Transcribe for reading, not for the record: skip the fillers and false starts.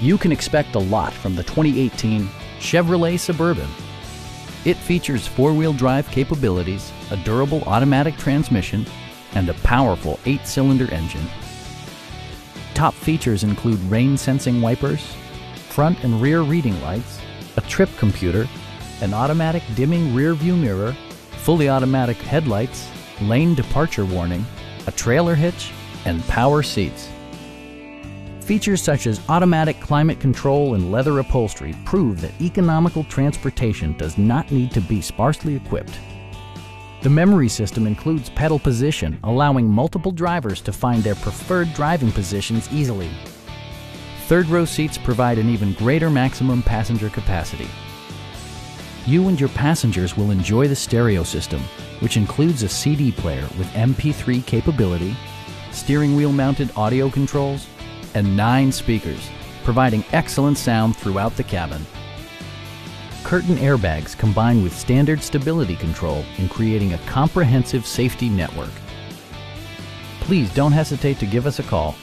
you can expect a lot from the 2018 Chevrolet Suburban. It features four-wheel drive capabilities, a durable automatic transmission, and a powerful 8-cylinder engine. Top features include rain-sensing wipers, front and rear reading lights, a trip computer, an automatic dimming rear-view mirror, fully automatic headlights, lane departure warning, a trailer hitch, and power seats. Features such as automatic climate control and leather upholstery prove that economical transportation does not need to be sparsely equipped. The memory system includes pedal position, allowing multiple drivers to find their preferred driving positions easily. Third-row seats provide an even greater maximum passenger capacity. You and your passengers will enjoy the stereo system, which includes a CD player with MP3 capability, steering wheel-mounted audio controls, and 9 speakers, providing excellent sound throughout the cabin. Curtain airbags combine with standard stability control in creating a comprehensive safety network. Please don't hesitate to give us a call.